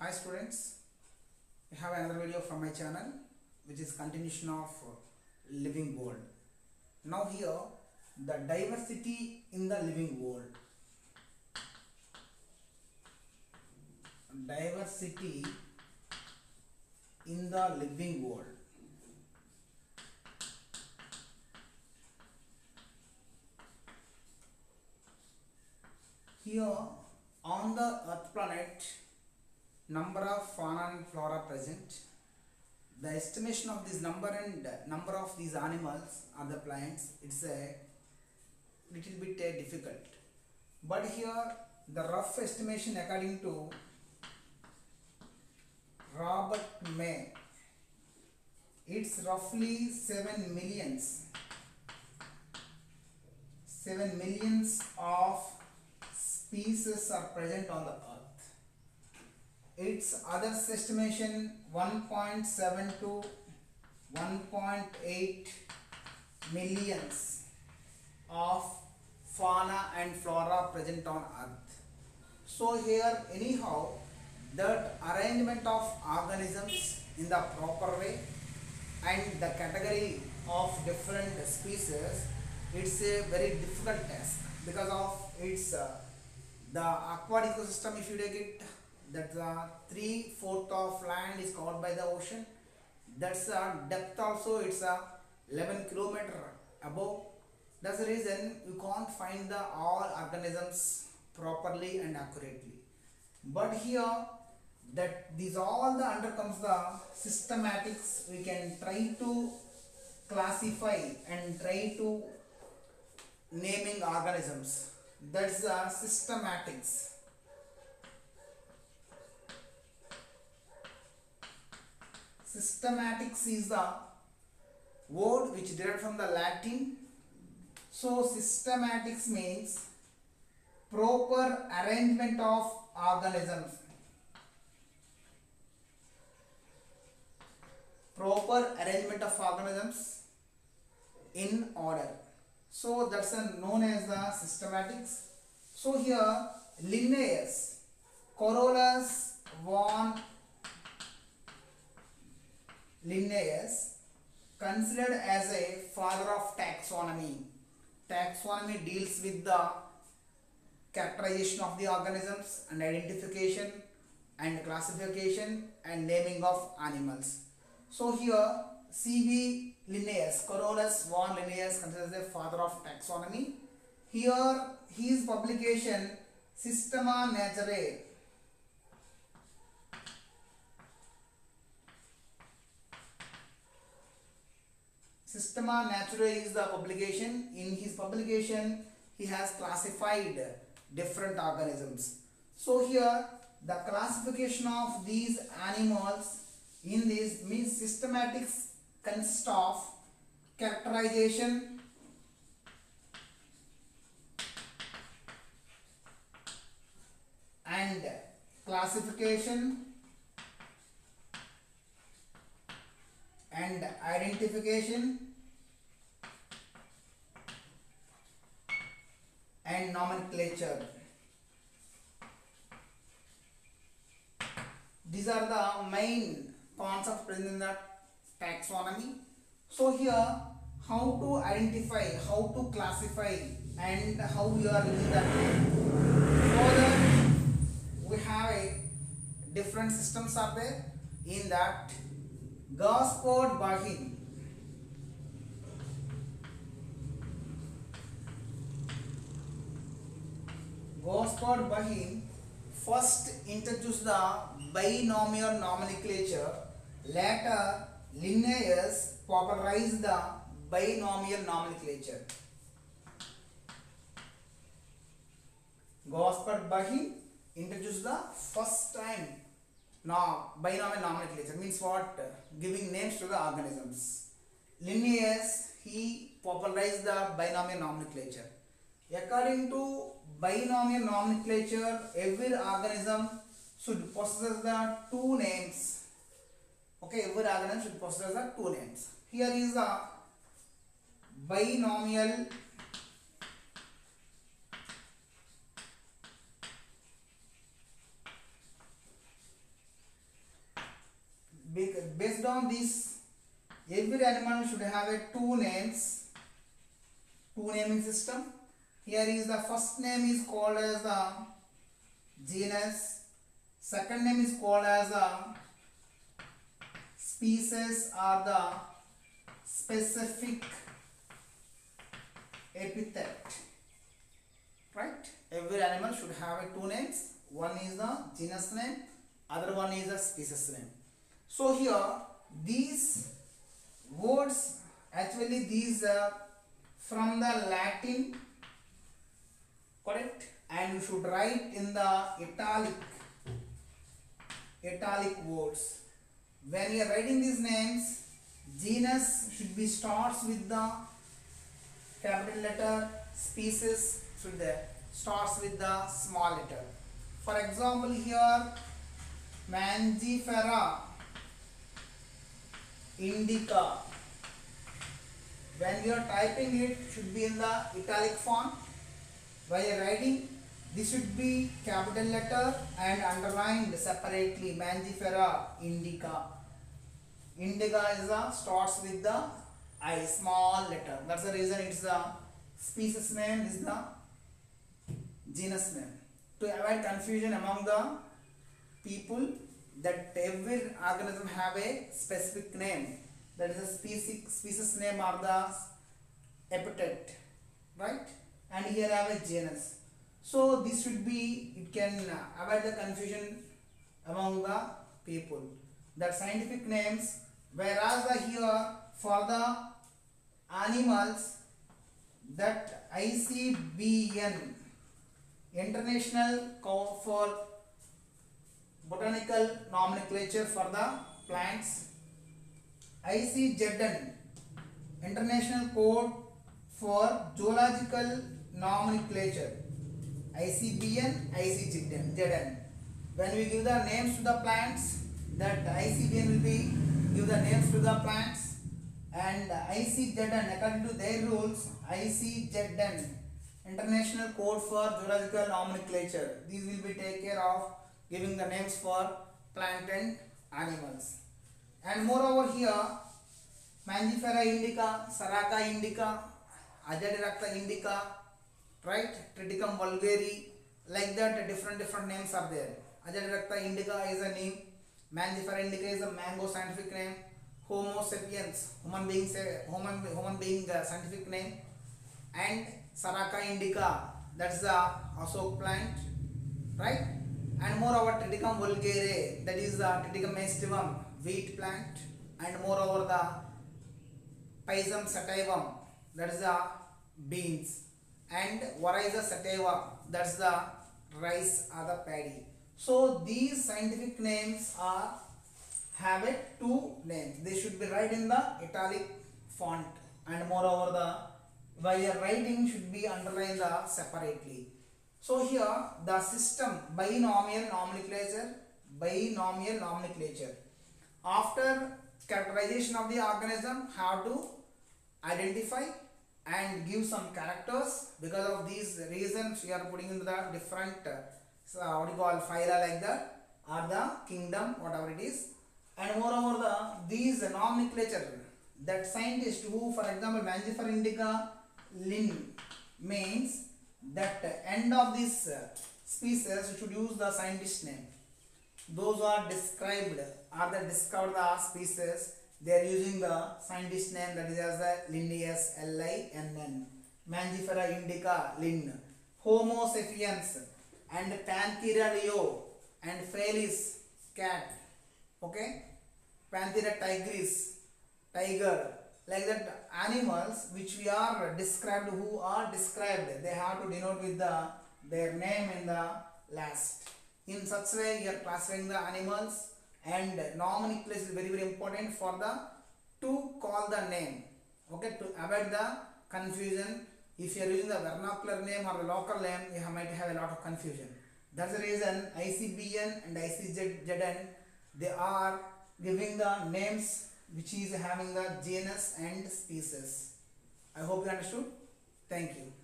Hi students, we have another video from my channel which is continuation of living world. Now here the diversity in the living world. Diversity in the living world. Here on the earth planet, number of fauna and flora present. The estimation of this number and number of these animals and the plants, it's a little bit difficult. But here the rough estimation according to Robert May, it's roughly 7 millions of species are present on the earth. Its others estimation 1.7 to 1.8 millions of fauna and flora present on earth. So here anyhow that arrangement of organisms in the proper way and the category of different species, it's a very difficult task because of its the aqua ecosystem. If you take it, that 3/4 of land is covered by the ocean. That's depth also, it's 11 km above. That's the reason you can't find the all organisms properly and accurately. But here that these all the under comes the systematics. We can try to classify and try to naming organisms. That's the systematics. Systematics is the word which derived from the Latin. So systematics means proper arrangement of organisms. Proper arrangement of organisms in order. So that's known as the systematics. So here Linnaeus, Carolus von Linnaeus, considered as a father of taxonomy. Taxonomy deals with the characterization of the organisms and identification and classification and naming of animals. So here C.V. Linnaeus, Carolus von Linnaeus, considered the father of taxonomy. Here his publication Systema Naturae, Systema Naturae is the publication. In his publication he has classified different organisms. So here the classification of these animals in this means systematics consists of characterization, and classification, and identification, and nomenclature. These are the main concepts present in the taxonomy. So here how to identify, how to classify, and how we are doing that. Further we have a different systems are there in that. Gaspard Bauhin, first introduced the binomial nomenclature. Later Linnaeus popularized the binomial nomenclature. Gaspard Bauhin introduced the first time now binomial nomenclature, means what? Giving names to the organisms. Linnaeus, he popularized the binomial nomenclature. According to binomial nomenclature, every organism should possess the two names. Okay, every organism should possess the two names. Here is the binomial Based on this, every animal should have a two naming system. Here is the first name is called as the genus, second name is called as the species or the specific epithet, right? Every animal should have two names. One is the genus name, other one is the species name. So here these words, actually these are from the Latin, correct? And you should write in the italic words. When you are writing these names, genus should be starts with the capital letter, species should starts with the small letter. For example, here Mangifera indica. When you are typing, it should be in the italic font. While you are writing, this should be capital letter and underlined separately. Mangifera indica. Indica is a starts with the I small letter. That's the reason it's the species name is the genus name. To avoid confusion among the people that every organism have a specific name. That is a species name or the epithet, right? And here I have a genus. So this should be, it can avoid the confusion among the people. That scientific names, whereas the here for the animals, that ICBN, International Code for Botanical Nomenclature for the Plants, ICZN, International Code for Zoological Nomenclature, ICBN, ICZN. When we give the names to the plants, that ICBN will be give the names to the plants, and ICZN, according to their rules, ICZN, International Code for Zoological Nomenclature. These will be take care of giving the names for plant and animals. And moreover here, Mangifera indica, Saraca indica, Ajadirakta indica, right? Triticum vulgare, like that different names are there. Ajadirakta indica is a name, Mangifera indica is a mango scientific name, Homo sapiens, human being scientific name, and Saraca indica, that's the Ashok plant, right? And moreover Triticum vulgare, that is the Triticum aestivum, wheat plant, and moreover the Pisum sativum, that is the beans, and Variza sativa, that's the rice or the paddy. So these scientific names are have a two names. They should be right in the italic font, and moreover the while you are writing should be underlined separately. So here the system binomial nomenclature. After characterization of the organism, have to identify and give some characters. Because of these reasons, we are putting in the different phyla like that, or the kingdom, whatever it is. And moreover these nomenclature, that scientist who, for example, Mangifera indica Lin means that end of this species should use the scientist name. Those who are described or that discovered the species, they are using the scientist name, that is as the Linnaeus, L-I-N-N. Mangifera indica Lin, Homo sapiens, and Panthera leo, and Felis cat, okay, Panthera tigris, tiger, like that animals which we are described, who are described, they have to denote with their name in the last. In such way you are classifying the animals, and nomenclature is very important for the to call the name, okay, to avoid the confusion. If you are using the vernacular name or the local name, you might have a lot of confusion. That's the reason ICBN and ICZN, they are giving the names which is having the genus and species. I hope you understood. Thank you.